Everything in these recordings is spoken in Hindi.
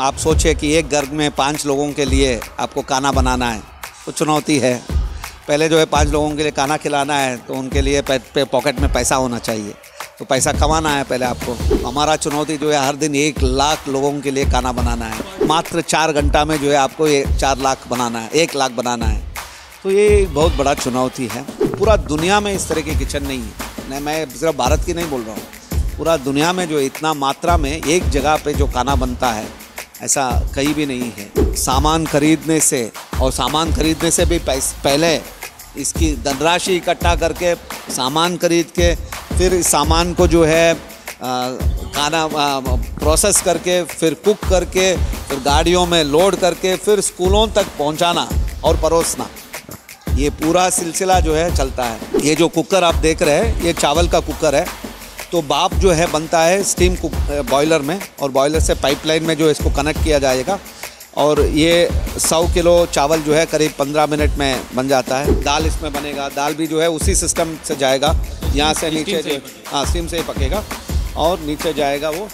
आप सोचिए कि एक घर में 5 लोगों के लिए आपको खाना बनाना है तो चुनौती है। पहले जो है 5 लोगों के लिए खाना खिलाना है तो उनके लिए पॉकेट में पैसा होना चाहिए, तो पैसा कमाना है पहले आपको। हमारा चुनौती जो है हर दिन 1 लाख लोगों के लिए खाना बनाना है। मात्र 4 घंटा में जो है आपको 4 लाख बनाना है, 1 लाख बनाना है, तो ये बहुत बड़ा चुनौती है। पूरा दुनिया में इस तरह की किचन नहीं है, नहीं मैं सिर्फ भारत की नहीं बोल रहा हूँ, पूरा दुनिया में जो इतना मात्रा में एक जगह पे जो खाना बनता है ऐसा कहीं भी नहीं है। सामान खरीदने से और सामान खरीदने से भी पहले इसकी धनराशि इकट्ठा करके सामान खरीद के फिर सामान को जो है खाना प्रोसेस करके फिर कुक करके फिर गाड़ियों में लोड करके फिर स्कूलों तक पहुंचाना और परोसना, ये पूरा सिलसिला जो है चलता है। ये जो कुकर आप देख रहे हैं ये चावल का कुकर है, तो बाप जो है बनता है स्टीम कुक बॉयलर में और बॉयलर से पाइपलाइन में जो इसको कनेक्ट किया जाएगा और ये 100 किलो चावल जो है करीब 15 मिनट में बन जाता है। दाल इसमें बनेगा, दाल भी जो है उसी सिस्टम से जाएगा, यहाँ से नीचे हाँ स्टीम से ही पकेगा और नीचे जाएगा वो,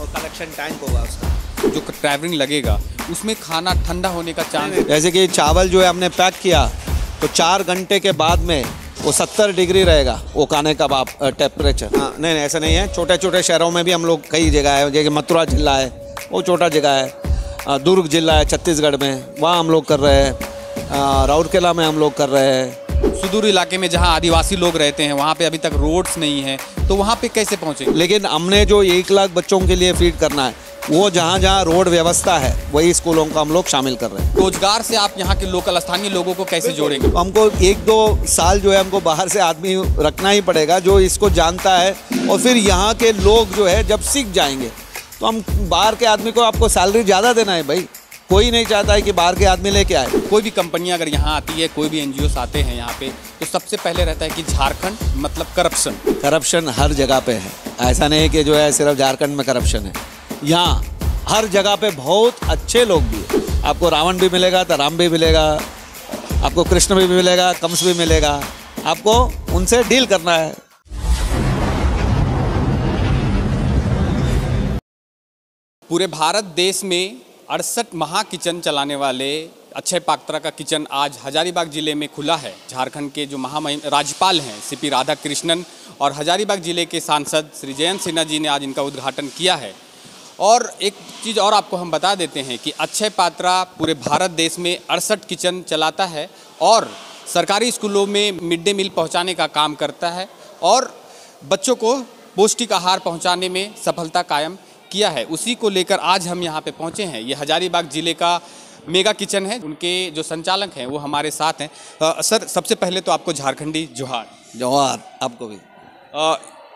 और कलेक्शन टैंक होगा उसका। जो ट्रैवलिंग लगेगा उसमें खाना ठंडा होने का चांस है, जैसे कि चावल जो है हमने पैक किया तो 4 घंटे के बाद में वो 70 डिग्री रहेगा वो खाने का बाप टेम्परेचर। हाँ नहीं ऐसा नहीं है, छोटे छोटे शहरों में भी हम लोग कई जगह है, जैसे मथुरा जिला है वो छोटा जगह है, दुर्ग जिला है छत्तीसगढ़ में वहाँ हम लोग कर रहे हैं, राउरकेला में हम लोग कर रहे हैं। सुदूर इलाके में जहाँ आदिवासी लोग रहते हैं वहाँ पे अभी तक रोड्स नहीं है, तो वहाँ पे कैसे पहुँचेंगे? लेकिन हमने जो 1 लाख बच्चों के लिए फीड करना है वो जहाँ जहाँ रोड व्यवस्था है वही स्कूलों को हम लोग शामिल कर रहे हैं। रोजगार से आप यहाँ के लोकल स्थानीय लोगों को कैसे जोड़ेंगे? हमको 1-2 साल जो है हमको बाहर से आदमी रखना ही पड़ेगा जो इसको जानता है, और फिर यहाँ के लोग जो है जब सीख जाएंगे तो हम बाहर के आदमी को आपको सैलरी ज़्यादा देना है भाई, कोई नहीं चाहता है कि बाहर के आदमी लेके आए। कोई भी कंपनी अगर यहाँ आती है, कोई भी NGOs आते हैं यहाँ पे, तो सबसे पहले रहता है कि झारखंड मतलब करप्शन। करप्शन हर जगह पे है, ऐसा नहीं कि जो है सिर्फ झारखंड में करप्शन है, यहाँ हर जगह पे बहुत अच्छे लोग भी है। आपको रावण भी मिलेगा तो राम भी मिलेगा, आपको कृष्ण भी मिलेगा, कंस भी मिलेगा, आपको उनसे डील करना है। पूरे भारत देश में 68 महा किचन चलाने वाले अक्षय पात्रा का किचन आज हजारीबाग जिले में खुला है। झारखंड के जो महामहिम राज्यपाल हैं CP राधा कृष्णन और हजारीबाग जिले के सांसद श्री जयंत सिन्हा जी ने आज इनका उद्घाटन किया है। और एक चीज़ और आपको हम बता देते हैं कि अक्षय पात्रा पूरे भारत देश में 68 किचन चलाता है और सरकारी स्कूलों में मिड डे मील पहुँचाने का काम करता है और बच्चों को पौष्टिक आहार पहुँचाने में सफलता कायम किया है। उसी को लेकर आज हम यहाँ पे पहुँचे हैं। ये हजारीबाग जिले का मेगा किचन है, उनके जो संचालक हैं वो हमारे साथ हैं। सर सबसे पहले तो आपको झारखंडी जोहार। जोहार आपको भी।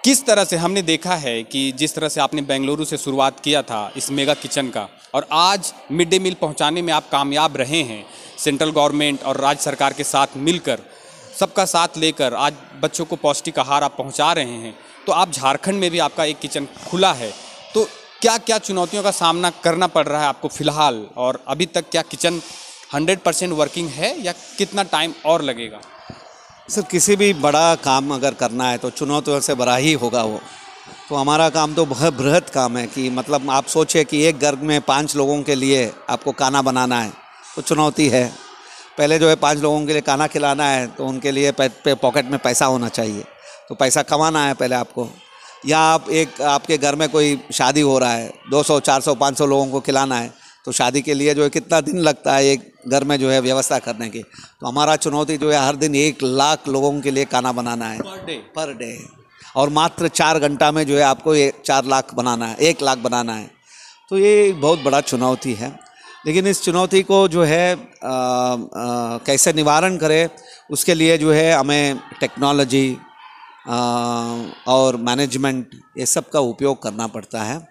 किस तरह से हमने देखा है कि जिस तरह से आपने बेंगलुरु से शुरुआत किया था इस मेगा किचन का और आज मिड डे मील पहुँचाने में आप कामयाब रहे हैं, सेंट्रल गवर्नमेंट और राज्य सरकार के साथ मिलकर सबका साथ लेकर आज बच्चों को पौष्टिक आहार आप पहुँचा रहे हैं। तो आप झारखंड में भी आपका एक किचन खुला है, तो क्या क्या चुनौतियों का सामना करना पड़ रहा है आपको फिलहाल, और अभी तक क्या किचन 100% वर्किंग है या कितना टाइम और लगेगा? सर किसी भी बड़ा काम अगर करना है तो चुनौतियों से बड़ा ही होगा वो, तो हमारा काम तो बहुत बृहद काम है कि मतलब आप सोचिए कि एक घर में 5 लोगों के लिए आपको खाना बनाना है तो चुनौती है। पहले जो है 5 लोगों के लिए खाना खिलाना है तो उनके लिए पॉकेट में पैसा होना चाहिए, तो पैसा कमाना है पहले आपको। या आप एक आपके घर में कोई शादी हो रहा है 200 400 500 लोगों को खिलाना है तो शादी के लिए जो है कितना दिन लगता है एक घर में जो है व्यवस्था करने की, तो हमारा चुनौती जो है हर दिन 1 लाख लोगों के लिए खाना बनाना है पर डे और मात्र 4 घंटा में जो है आपको 4 लाख बनाना है, 1 लाख बनाना है, तो ये बहुत बड़ा चुनौती है। लेकिन इस चुनौती को जो है कैसे निवारण करें उसके लिए जो है हमें टेक्नोलॉजी और मैनेजमेंट ये सब का उपयोग करना पड़ता है।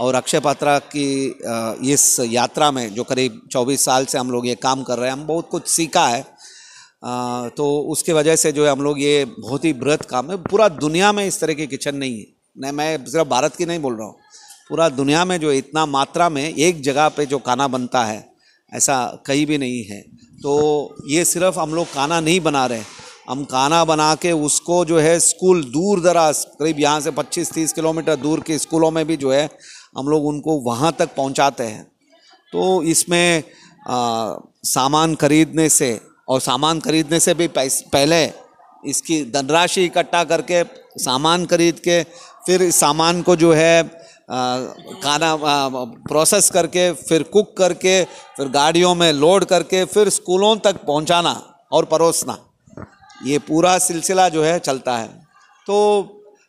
और अक्षय पात्रा की इस यात्रा में जो करीब 24 साल से हम लोग ये काम कर रहे हैं, हम बहुत कुछ सीखा है, तो उसके वजह से जो है हम लोग ये बहुत ही बृहद काम है। पूरा दुनिया में इस तरह की किचन नहीं है, नहीं मैं सिर्फ भारत की नहीं बोल रहा हूँ, पूरा दुनिया में जो इतना मात्रा में एक जगह पे जो खाना बनता है ऐसा कहीं भी नहीं है। तो ये सिर्फ हम लोग खाना नहीं बना रहे, हम खाना बना के उसको जो है स्कूल दूर दराज करीब यहाँ से 25-30 किलोमीटर दूर के स्कूलों में भी जो है हम लोग उनको वहाँ तक पहुँचाते हैं। तो इसमें सामान खरीदने से और सामान खरीदने से भी पहले इसकी धनराशि इकट्ठा करके सामान खरीद के फिर सामान को जो है खाना प्रोसेस करके फिर कुक करके फिर गाड़ियों में लोड करके फिर स्कूलों तक पहुंचाना और परोसना, ये पूरा सिलसिला जो है चलता है। तो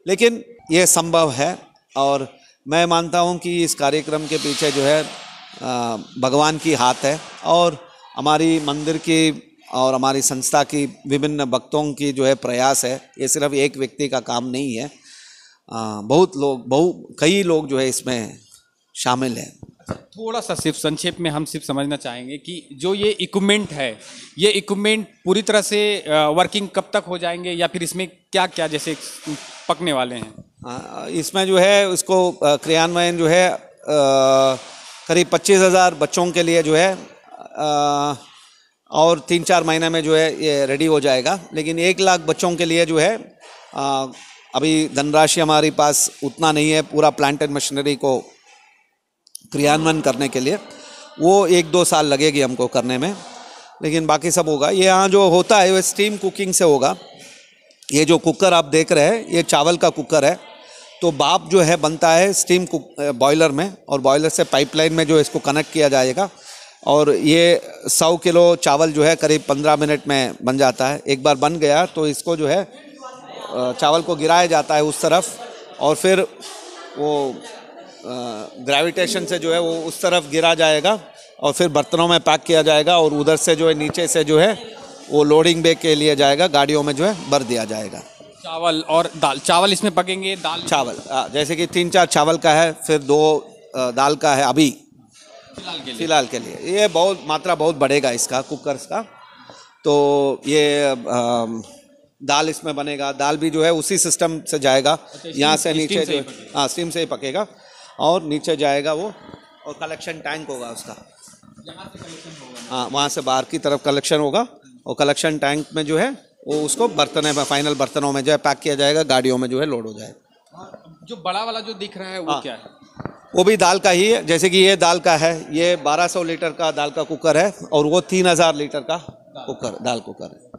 लेकिन ये संभव है और मैं मानता हूं कि इस कार्यक्रम के पीछे जो है भगवान की हाथ है और हमारी मंदिर की और हमारी संस्था की विभिन्न भक्तों की जो है प्रयास है। ये सिर्फ एक व्यक्ति का काम नहीं है, बहुत लोग कई लोग जो है इसमें शामिल हैं। थोड़ा सा सिर्फ संक्षेप में हम सिर्फ समझना चाहेंगे कि जो ये इक्विपमेंट है, ये इक्विपमेंट पूरी तरह से वर्किंग कब तक हो जाएंगे या फिर इसमें क्या क्या जैसे पकने वाले हैं? इसमें जो है उसको क्रियान्वयन जो है करीब 25,000 बच्चों के लिए जो है और 3-4 महीने में जो है ये रेडी हो जाएगा। लेकिन 1 लाख बच्चों के लिए जो है अभी धनराशि हमारे पास उतना नहीं है पूरा प्लांट एंड मशीनरी को क्रियान्वयन करने के लिए, वो 1-2 साल लगेगी हमको करने में, लेकिन बाकी सब होगा। ये यहाँ जो होता है वो स्टीम कुकिंग से होगा। ये जो कुकर आप देख रहे हैं ये चावल का कुकर है, तो भाप जो है बनता है स्टीम बॉयलर में और बॉयलर से पाइपलाइन में जो इसको कनेक्ट किया जाएगा और ये 100 किलो चावल जो है करीब 15 मिनट में बन जाता है। एक बार बन गया तो इसको जो है चावल को गिराया जाता है उस तरफ और फिर वो ग्रेविटेशन से जो है वो उस तरफ गिरा जाएगा और फिर बर्तनों में पैक किया जाएगा और उधर से जो है नीचे से जो है वो लोडिंग बे के लिए जाएगा, गाड़ियों में जो है भर दिया जाएगा। चावल और दाल, चावल इसमें पकेंगे, दाल चावल जैसे कि 3-4 चावल का है, फिर 2 दाल का है अभी फिलहाल के लिए। ये बहुत मात्रा बहुत बढ़ेगा इसका कुकर्स का। तो ये दाल इसमें बनेगा, दाल भी जो है उसी सिस्टम से जाएगा, यहाँ से नीचे जो हाँ स्टीम से ही पकेगा और नीचे जाएगा वो और कलेक्शन टैंक होगा उसका, हाँ वहाँ से बाहर की तरफ कलेक्शन होगा और कलेक्शन टैंक में जो है वो उसको बर्तन में फाइनल बर्तनों में जो है पैक किया जाएगा, गाड़ियों में जो है लोड हो जाएगा। जो बड़ा वाला जो दिख रहा है वो क्या है? वो भी दाल का ही है, जैसे कि ये दाल का है, ये 1200 लीटर का दाल का कुकर है और वो 3000 लीटर का कुकर दाल कुकर है।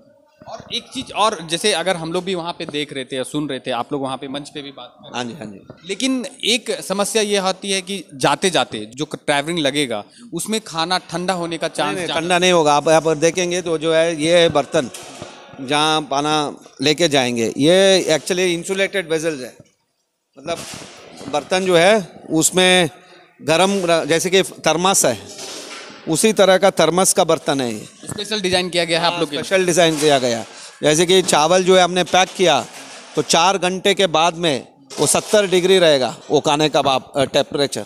और एक चीज़ और, जैसे अगर हम लोग भी वहाँ पे देख रहे थे या सुन रहे थे, आप लोग वहाँ पे मंच पे भी बात कर रहे थे। हाँ जी हाँ जी। लेकिन एक समस्या ये होती है कि जाते जाते जो ट्रैवलिंग लगेगा उसमें खाना ठंडा होने का चांस? ठंडा नहीं होगा। आप यहाँ पर देखेंगे तो जो है ये बर्तन जहाँ पाना लेके जाएंगे, ये एक्चुअली इंसुलेटेड वेजल्स है, मतलब बर्तन जो है उसमें गर्म, जैसे कि थर्मस है उसी तरह का थर्मस का बर्तन है। स्पेशल डिज़ाइन किया गया है आप लोग के लिए? स्पेशल डिज़ाइन किया गया, जैसे कि चावल जो है हमने पैक किया तो 4 घंटे के बाद में वो 70 डिग्री रहेगा वो खाने का टेम्परेचर,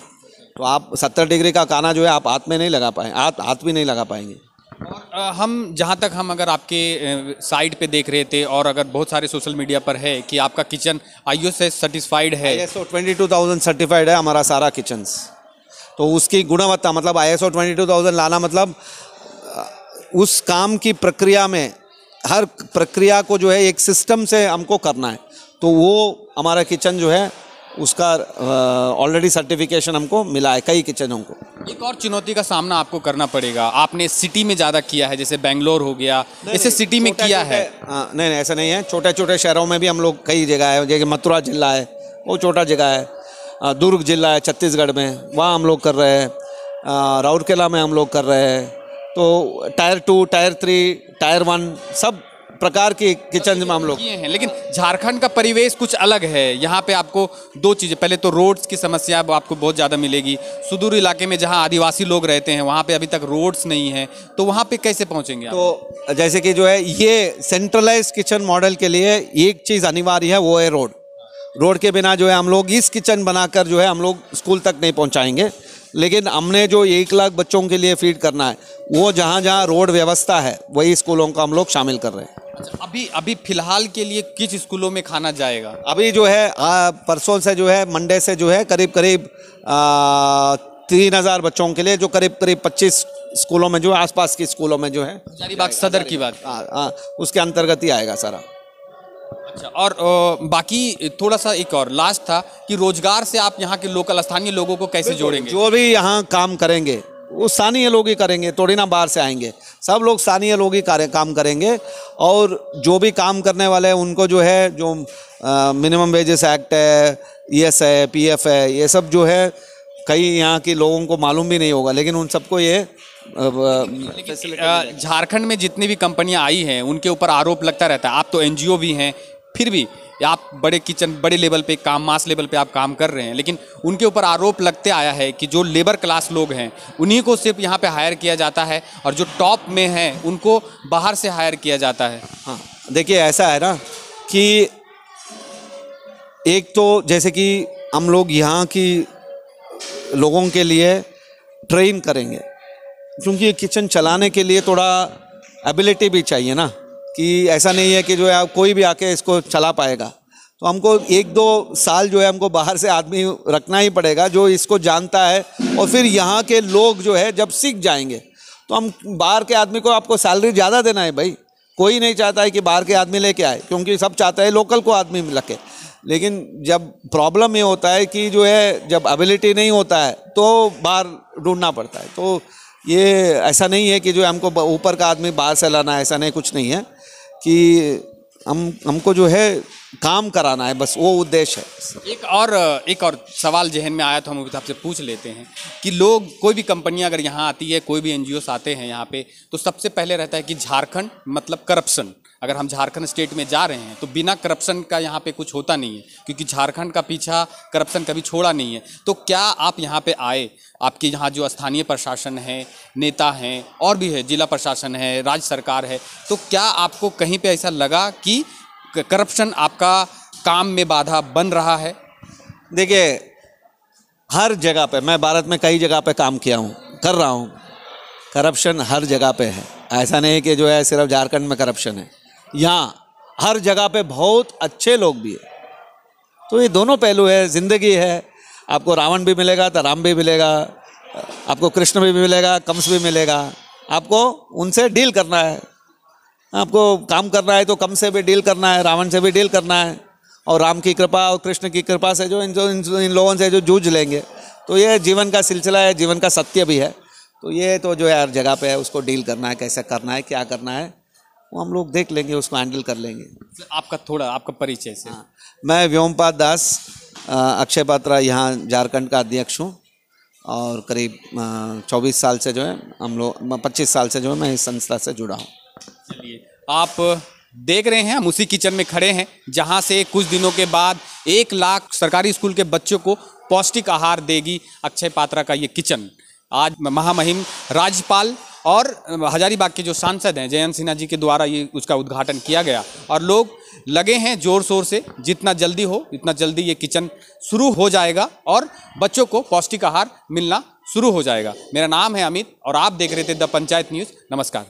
तो आप 70 डिग्री का खाना जो है आप हाथ में नहीं लगा पाएंगे, हाथ भी नहीं लगा पाएंगे। और हम जहाँ तक हम अगर आपके साइट पे देख रहे थे और अगर बहुत सारे सोशल मीडिया पर है कि आपका किचन ISO से सर्टिफाइड है, ISO 22000 सर्टिफाइड है हमारा सारा किचन्स, तो उसकी गुणवत्ता मतलब ISO 22000 लाना मतलब उस काम की प्रक्रिया में हर प्रक्रिया को जो है एक सिस्टम से हमको करना है, तो वो हमारा किचन जो है उसका ऑलरेडी सर्टिफिकेशन हमको मिला है कई किचनों को। एक और चुनौती का सामना आपको करना पड़ेगा, आपने सिटी में ज़्यादा किया है जैसे बेंगलोर हो गया, ऐसे सिटी में किया है? नहीं नहीं ऐसा नहीं है, छोटे छोटे शहरों में भी हम लोग कई जगह है, जैसे मथुरा जिला है वो छोटा जगह है, दुर्ग जिला है छत्तीसगढ़ में वहाँ हम लोग कर रहे हैं, राउरकेला में हम लोग कर रहे हैं, तो टायर 2, टायर 3, टायर 1 सब प्रकार के किचन में हम लोग हैं। लेकिन झारखंड का परिवेश कुछ अलग है, यहाँ पे आपको 2 चीज़ें, पहले तो रोड्स की समस्या आपको बहुत ज़्यादा मिलेगी, सुदूर इलाके में जहाँ आदिवासी लोग रहते हैं वहाँ पे अभी तक रोड्स नहीं हैं, तो वहाँ पे कैसे पहुँचेंगे? तो जैसे कि जो है ये सेंट्रलाइज किचन मॉडल के लिए एक चीज़ अनिवार्य है, वो है रोड। रोड के बिना जो है हम लोग इस किचन बनाकर जो है हम लोग स्कूल तक नहीं पहुँचाएँगे, लेकिन हमने जो 1 लाख बच्चों के लिए फीड करना है वो जहाँ जहाँ रोड व्यवस्था है वही स्कूलों को हम लोग शामिल कर रहे हैं। अच्छा, अभी फिलहाल के लिए किस स्कूलों में खाना जाएगा? अभी जो है परसों से जो है मंडे से जो है करीब 3000 बच्चों के लिए जो करीब 25 स्कूलों में जो आसपास के स्कूलों में जो है हजारीबाग सदर की बात उसके अंतर्गत ही आएगा सारा। अच्छा, और बाकी थोड़ा सा एक और लास्ट था कि रोजगार से आप यहाँ के लोकल स्थानीय लोगों को कैसे जोड़ेंगे? जो भी यहाँ काम करेंगे वो स्थानीय लोग ही करेंगे, थोड़ी ना बाहर से आएंगे। सब लोग स्थानीय लोग ही काम करेंगे। और जो भी काम करने वाले हैं उनको जो है, जो मिनिमम वेजेस एक्ट है, ईएस है, पीएफ है, ये सब जो है कई यहाँ के लोगों को मालूम भी नहीं होगा, लेकिन उन सबको ये झारखंड में जितनी भी कंपनियाँ आई हैं उनके ऊपर आरोप लगता रहता है। आप तो एनजीओ भी हैं, फिर भी आप बड़े लेवल पे काम, मास लेवल पे आप काम कर रहे हैं, लेकिन उनके ऊपर आरोप लगते आया है कि जो लेबर क्लास लोग हैं उन्हीं को सिर्फ यहाँ पे हायर किया जाता है और जो टॉप में हैं उनको बाहर से हायर किया जाता है। हाँ, देखिए ऐसा है ना कि एक तो जैसे कि हम लोग यहाँ की लोगों के लिए ट्रेन करेंगे, क्योंकि किचन चलाने के लिए थोड़ा एबिलिटी भी चाहिए ना, कि ऐसा नहीं है कि जो है आप कोई भी आके इसको चला पाएगा। तो हमको एक दो साल जो है हमको बाहर से आदमी रखना ही पड़ेगा जो इसको जानता है, और फिर यहाँ के लोग जो है जब सीख जाएंगे तो हम बाहर के आदमी को, आपको सैलरी ज़्यादा देना है भाई, कोई नहीं चाहता है कि बाहर के आदमी लेके आए, क्योंकि सब चाहता है लोकल को आदमी लगे। लेकिन जब प्रॉब्लम ये होता है कि जो है जब एबिलिटी नहीं होता है तो बाहर ढूंढना पड़ता है। तो ये ऐसा नहीं है कि जो हमको ऊपर का आदमी बाहर से लाना है, ऐसा नहीं, कुछ नहीं है कि हमको जो है काम कराना है, बस वो उद्देश्य है। एक और सवाल जहन में आया तो हम आपसे पूछ लेते हैं कि लोग, कोई भी कंपनियां अगर यहाँ आती है, कोई भी एनजीओस आते हैं यहाँ पे, तो सबसे पहले रहता है कि झारखंड मतलब करप्शन। अगर हम झारखंड स्टेट में जा रहे हैं तो बिना करप्शन का यहाँ पे कुछ होता नहीं है, क्योंकि झारखंड का पीछा करप्शन कभी छोड़ा नहीं है। तो क्या आप यहाँ पे आए, आपके यहाँ जो स्थानीय प्रशासन है, नेता हैं और भी है, जिला प्रशासन है, राज्य सरकार है, तो क्या आपको कहीं पे ऐसा लगा कि करप्शन आपका काम में बाधा बन रहा है? देखिए, हर जगह पे, मैं भारत में कई जगह पे काम किया हूँ, कर रहा हूँ, करप्शन हर जगह पे है। ऐसा नहीं कि जो है सिर्फ झारखंड में करप्शन है, यहाँ हर जगह पे बहुत अच्छे लोग भी है। तो ये दोनों पहलू है, जिंदगी है, आपको रावण भी मिलेगा तो राम भी मिलेगा, आपको कृष्ण भी मिलेगा, कंस भी मिलेगा, आपको उनसे डील करना है, आपको काम करना है तो कंस से भी डील करना है, रावण से भी डील करना है, और राम की कृपा और कृष्ण की कृपा से जो इन लोगों से जो जूझ लेंगे। तो ये जीवन का सिलसिला है, जीवन का सत्य भी है। तो ये तो जो है हर जगह पे है, उसको डील करना है, कैसे करना है, क्या करना है, वो हम लोग देख लेंगे, उसको हैंडल कर लेंगे। आपका परिचय से। हाँ, मैं व्योमपा दास, अक्षय पात्रा यहाँ झारखंड का अध्यक्ष हूँ, और करीब 24 साल से जो है 25 साल से जो है मैं इस संस्था से जुड़ा हूँ। चलिए, आप देख रहे हैं हम उसी किचन में खड़े हैं जहाँ से कुछ दिनों के बाद 1 लाख सरकारी स्कूल के बच्चों को पौष्टिक आहार देगी अक्षय पात्रा का ये किचन। आज महामहिम राज्यपाल और हजारीबाग के जो सांसद हैं जयंत सिन्हा जी के द्वारा ये उसका उद्घाटन किया गया, और लोग लगे हैं जोर शोर से, जितना जल्दी हो उतना जल्दी ये किचन शुरू हो जाएगा और बच्चों को पौष्टिक आहार मिलना शुरू हो जाएगा। मेरा नाम है अमित और आप देख रहे थे द पंचायत न्यूज़। नमस्कार।